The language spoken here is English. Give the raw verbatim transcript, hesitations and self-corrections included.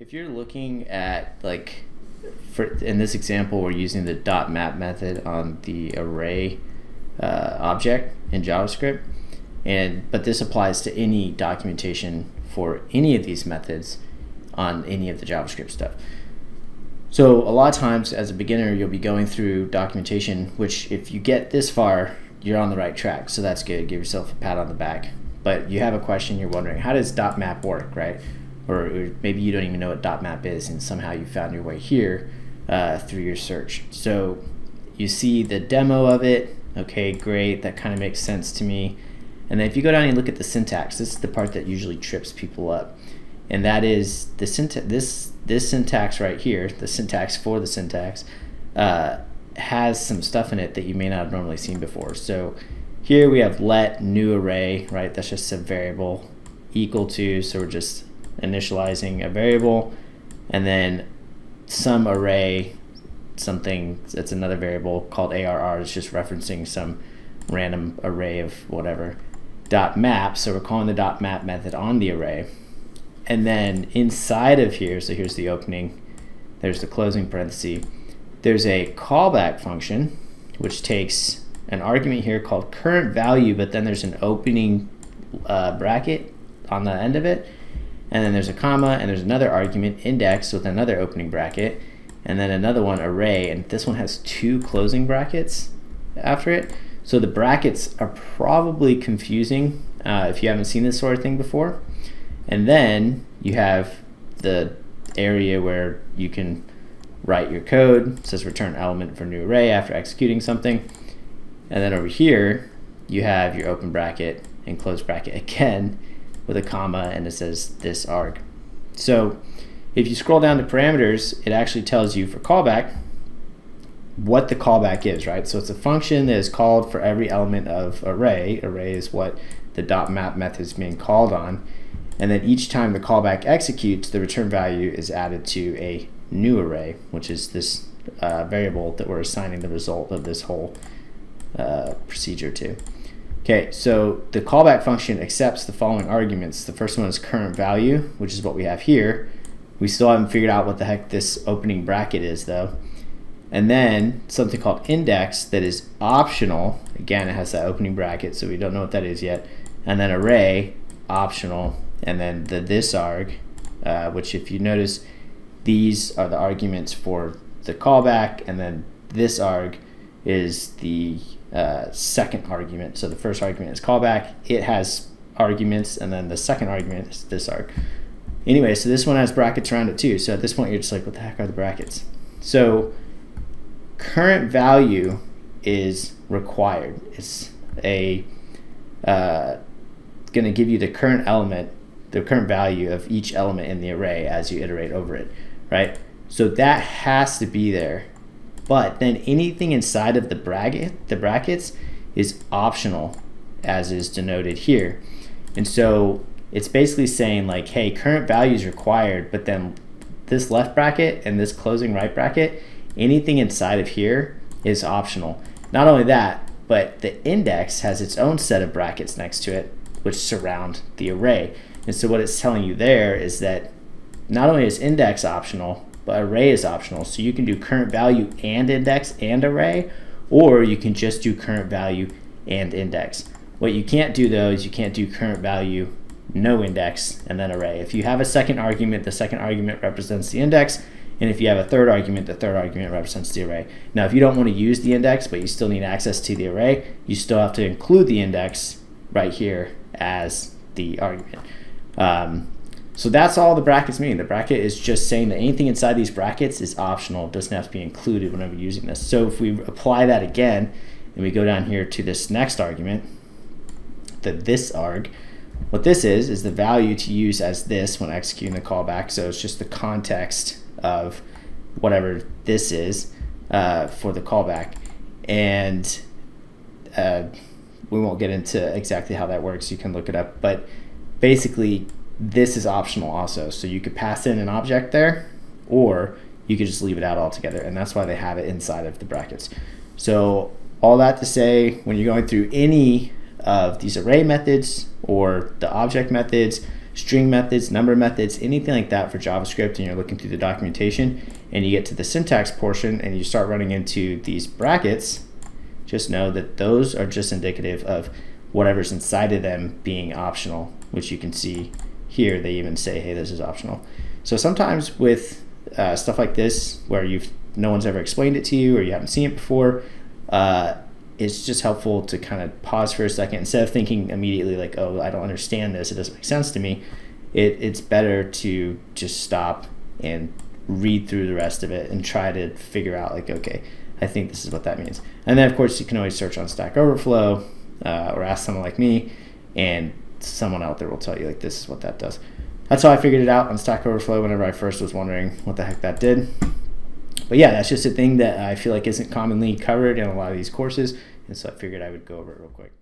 If you're looking at, like, for in this example, we're using the dot map method on the array uh, object in JavaScript, and but this applies to any documentation for any of these methods on any of the JavaScript stuff. So a lot of times as a beginner, you'll be going through documentation, which if you get this far, you're on the right track. So that's good. Give yourself a pat on the back. But you have a question, you're wondering, how does dot map work, right? Or maybe you don't even know what dot map is, and somehow you found your way here uh, through your search. So you see the demo of it. Okay, great, that kind of makes sense to me. And then if you go down and look at the syntax, this is the part that usually trips people up, and that is the syntax. This this syntax right here, the syntax for the syntax, uh, has some stuff in it that you may not have normally seen before. So here we have let new array, right? That's just a variable equal to. So we're just initializing a variable, and then some array, something that's another variable called arr. It's just referencing some random array of whatever. Dot map, so we're calling the dot map method on the array, and then inside of here, so here's the opening, there's the closing parenthesis, there's a callback function which takes an argument here called current value, but then there's an opening uh, bracket on the end of it. And then there's a comma, and there's another argument, index, with another opening bracket, and then another one, array, and this one has two closing brackets after it. So the brackets are probably confusing uh, if you haven't seen this sort of thing before. And then you have the area where you can write your code. It says return element for new array after executing something. And then over here, you have your open bracket and close bracket again, with a comma, and it says this arg. So if you scroll down to parameters, it actually tells you for callback what the callback is, right? So it's a function that is called for every element of array. Array is what the dot map method is being called on. And then each time the callback executes, the return value is added to a new array, which is this uh, variable that we're assigning the result of this whole uh, procedure to. Okay, so the callback function accepts the following arguments. The first one is current value, which is what we have here. We still haven't figured out what the heck this opening bracket is, though. And then something called index that is optional. Again, it has that opening bracket, so we don't know what that is yet. And then array, optional. And then the this arg, uh, which if you notice, these are the arguments for the callback, and then this arg is the Uh, second argument. So the first argument is callback, it has arguments, and then the second argument is this arg. Anyway, so this one has brackets around it too, so at this point you're just like, what the heck are the brackets? So current value is required. It's a uh, going to give you the current element, the current value of each element in the array as you iterate over it, right? So that has to be there. But then anything inside of the bracket, the brackets, is optional, as is denoted here. And so it's basically saying like, hey, current value is required, but then this left bracket and this closing right bracket, anything inside of here is optional. Not only that, but the index has its own set of brackets next to it, which surround the array. And so what it's telling you there is that not only is index optional, but array is optional. So you can do current value and index and array, or you can just do current value and index. What you can't do though is you can't do current value, no index, and then array. If you have a second argument, the second argument represents the index, and if you have a third argument, the third argument represents the array. Now if you don't want to use the index, but you still need access to the array, you still have to include the index right here as the argument. Um, So that's all the brackets mean. The bracket is just saying that anything inside these brackets is optional. It doesn't have to be included whenever you're using this. So if we apply that again, and we go down here to this next argument, the this arg, what this is, is the value to use as this when executing the callback. So it's just the context of whatever this is uh, for the callback. And uh, we won't get into exactly how that works. You can look it up, but basically, this is optional also, so you could pass in an object there, or you could just leave it out altogether, and that's why they have it inside of the brackets. So all that to say, when you're going through any of these array methods or the object methods, string methods, number methods, anything like that for JavaScript, and you're looking through the documentation and you get to the syntax portion and you start running into these brackets, just know that those are just indicative of whatever's inside of them being optional, which you can see here. They even say, hey, this is optional. So sometimes with uh, stuff like this, where you've no one's ever explained it to you or you haven't seen it before, uh, it's just helpful to kind of pause for a second instead of thinking immediately like, oh, I don't understand this, it doesn't make sense to me. It, it's better to just stop and read through the rest of it and try to figure out like, okay, I think this is what that means. And then of course you can always search on Stack Overflow uh, or ask someone like me, and someone out there will tell you like, this is what that does. That's how I figured it out on Stack Overflow whenever I first was wondering what the heck that did. But yeah, that's just a thing that I feel like isn't commonly covered in a lot of these courses, and so I figured I would go over it real quick.